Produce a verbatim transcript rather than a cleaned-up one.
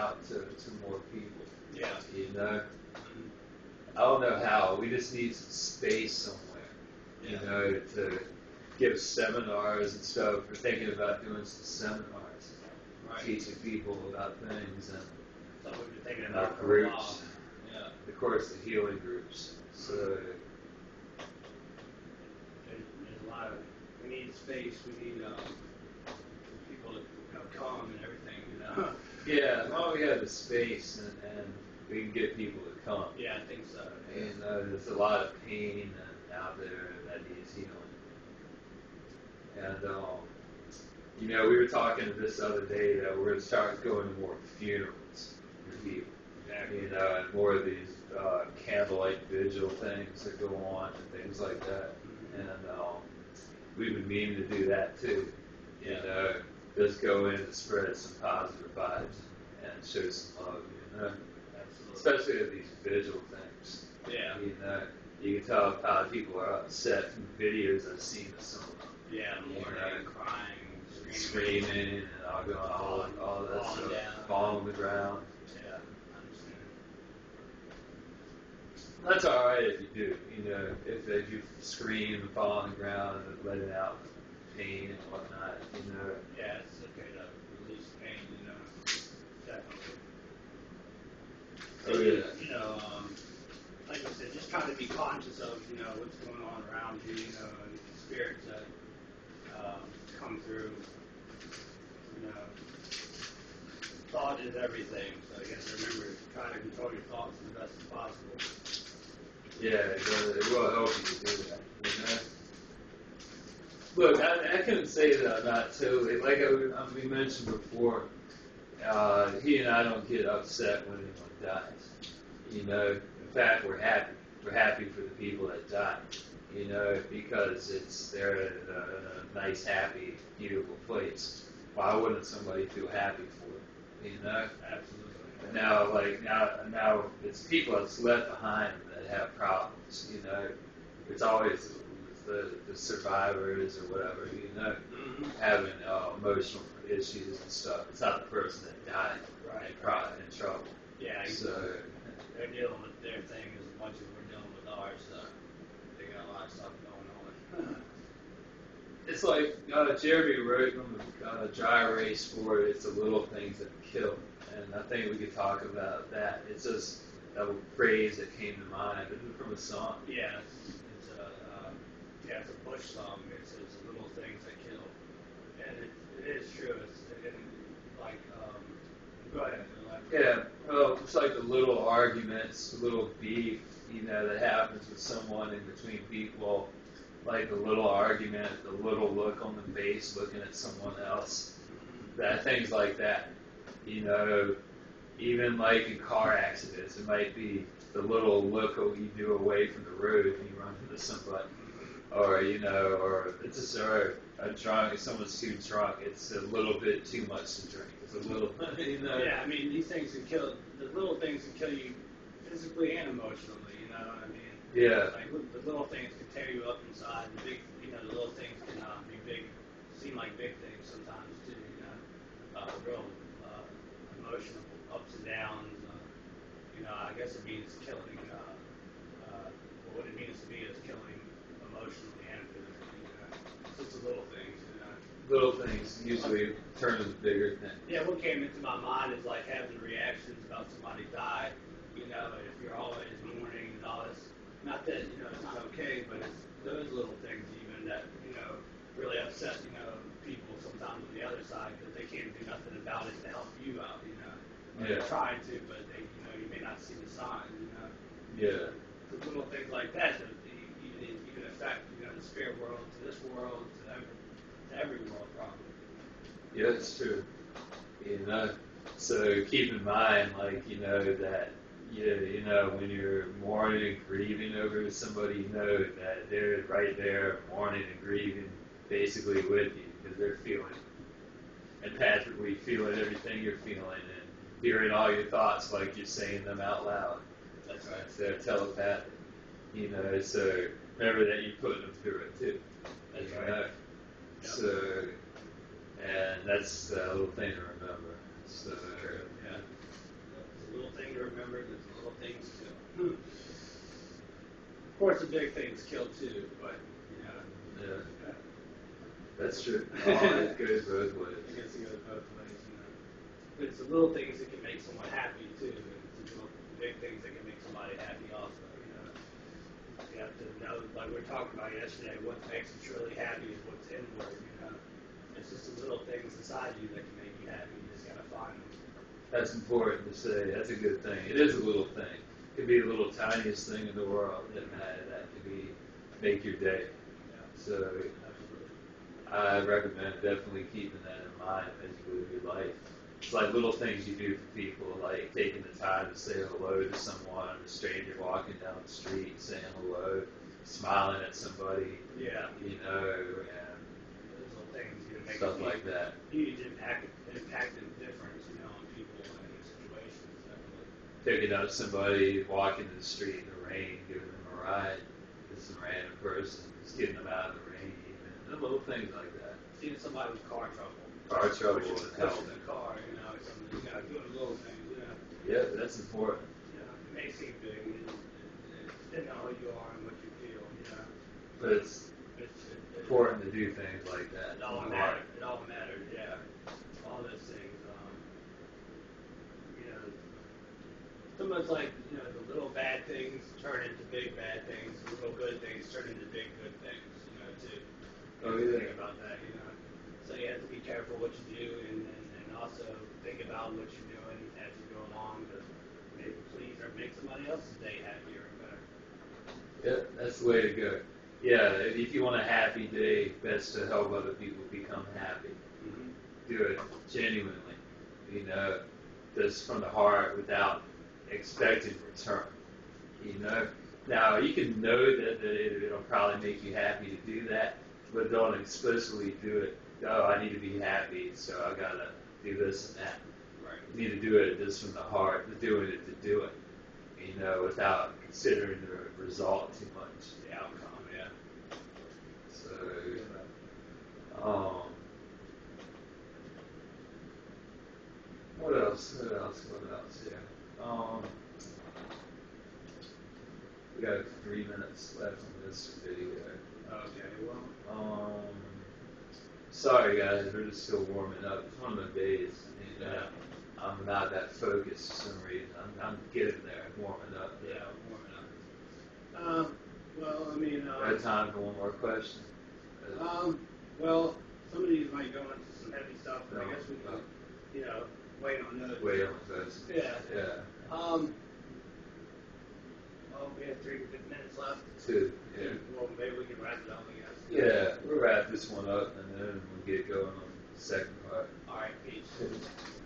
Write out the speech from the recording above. out to, to more people. Yeah. You know? I don't know how. We just need some space somewhere, yeah. you know, to give seminars and stuff. We're thinking about doing some seminars, right. teaching people about things and so we've been thinking about for groups. A while. Yeah. Of course, the healing groups. So there's, there's a lot of. We need space. We need um, people to you know, come and everything. You know. Yeah. As long as we have the space and, and we can get people to come. Yeah, I think so. Yeah. And uh, there's a lot of pain out there that needs healing. And um, you know, we were talking this other day that we're gonna start going to more funerals for people. Exactly. You know, and more of these uh, candlelight vigil things that go on and things like that. Mm-hmm. And um, we've been meaning to do that too. You yeah. know, just go in and spread some positive vibes and show some love. You know, absolutely. Especially with these vigil things. Yeah. You know, you can tell how people are upset from videos I've seen of some of them. Yeah, more you know, crying, screaming, screaming, and all going all and all that stuff, falling on the ground. Yeah, I understand. That's all right if you do, you know, if, if you scream and fall on the ground and letting out pain and whatnot, you know. Yeah, it's okay to release pain, you know, definitely. Oh, yeah. You know, um, like I said, just trying to be conscious of, you know, what's going on around you, you know, and spirits that Um, come through, you know, thought is everything, so you have to remember, try to control your thoughts as best as possible. Yeah, it, does, it will help you to do that, you know? Look, I, I couldn't say that I'm not totally, like I, I, we mentioned before, uh, he and I don't get upset when anyone dies, you know, in fact, we're happy, we're happy for the people that die. You know, because it's they're in a, a nice, happy, beautiful place. Why wouldn't somebody feel happy for it? You know, absolutely. And now, like now, now it's people that's left behind that have problems. You know, it's always the, the survivors or whatever. You know, having uh, emotional issues and stuff. It's not the person that died, right? Probably in trouble. Yeah. So they're dealing with their thing as much as we're dealing with ours. So. A lot of stuff going on. It's like uh, Jeremy wrote on the uh, dry erase board, it's the little things that kill. And I think we could talk about that. It's just that phrase that came to mind from a song. Yeah, it's a, uh, yeah, it's a Bush song. It's, it's the little things that kill. And it, it is true. It's it, like, um, go ahead. Yeah, well, it's like the little arguments, the little beef. You know, that happens with someone in between people, like the little argument, the little look on the face looking at someone else, that things like that. You know, even like in car accidents, it might be the little look you do away from the road when you run into somebody, or, you know, or it's just or a drunk, if someone's too drunk, it's a little bit too much to drink. It's a little, you know. Yeah, I mean, these things can kill, the little things can kill you physically and emotionally. You know what I mean? Yeah. Like, the little things can tear you up inside. The big, you know, the little things can uh, be big, seem like big things sometimes too. You know, uh, real uh, emotional ups and downs. Uh, you know, I guess it means killing. Uh, uh, what it means to me is killing emotionally and physically. You know, so it's the little things. You know? Little things usually turn into bigger things. Yeah. What came into my mind is like having reactions about somebody died. You know, if you're always mourning and all this, not that, you know, it's not okay, but it's those little things even that, you know, really upset, you know, people sometimes on the other side because they can't do nothing about it to help you out, you know. Or yeah. They're trying to, but they, you know, you may not see the signs, you know. Yeah. The little things like that that even, even affect, you know, the spirit world to this world to every, to every world probably. Yeah, that's true. You know, so keep in mind, like, you know, that Yeah, you know, when you're mourning and grieving over somebody, you know that they're right there mourning and grieving basically with you because they're feeling empathically feeling everything you're feeling and hearing all your thoughts like you're saying them out loud. That's right. So they're telepathic. You know, so remember that you're putting them through it too. That's right. Know? Yep. So, and that's a little thing to remember. So, yeah. remember the little things. You know. Of course, the big things kill too, but you know. Yeah. Uh, That's true. Oh, it goes both ways. It gets to go both ways. You know. But it's the little things that can make someone happy too, and it's the big things that can make somebody happy also. You know, you have to know, like we were talking about yesterday, what makes us really happy is what's inward. You know, it's just the little things inside you that can make you happy. You just gotta find them. That's important to say. That's a good thing. It is a little thing. It could be the little tiniest thing in the world that matters. That could be make your day. Yeah. So. I recommend definitely keeping that in mind as you live your life. It's like little things you do for people, like taking the time to say hello to someone, a stranger walking down the street, saying hello, smiling at somebody, yeah, you know, and little things you make stuff like that. Huge impact, impact and difference, you know, on people and their situations. Picking up somebody walking in the street in the rain, giving them a ride, to some random person, just getting them out of the rain. Little things like that. Seeing somebody with car trouble. Car trouble would help. The car, you know, something you gotta do a little thing, you know. Yeah, that's important. You know, it may seem big, they know who you are and what you feel, you know. But it's, it's, it's important it's, to do things like that. It all matters. It all matters, yeah. All those things. Um, you know, it's almost like, you know, the little bad things turn into big bad things, the little good things turn into big good things, you know, too. Oh, yeah. Think about that, you know. So you have to be careful what you do, and, and, and also think about what you're doing as you go along to maybe please or make somebody else's day happier and better. Yeah, that's the way to go. Yeah, if you want a happy day, best to help other people become happy. Mm-hmm. Do it genuinely, you know, just from the heart without expecting return, you know. Now, you can know that, that it, it'll probably make you happy to do that, but don't explicitly do it, oh, I need to be happy, so I got to do this and that. Right. You need to do it just from the heart, to doing it to do it, you know, without considering the result too much, the outcome, yeah. So, um, what else, what else, what else, yeah. Um, we got three minutes left on this video. Okay, well, um, sorry guys, we're just still warming up. It's one of the days, and uh, I'm not that focused for some reason. I'm, I'm getting there, warming up. Yeah, I'm warming up. Um, well, I mean, uh, we have time for one more question. Um, well, some of these might go into some heavy stuff, but no, I guess we can, you know, wait on those. Wait on those. Yeah. Yeah. Um. Well, we have three minutes left. Two. Yeah. Well, maybe we can wrap it up, I guess. Yeah, we'll wrap this one up, and then we'll get going on the second part. All right, peace.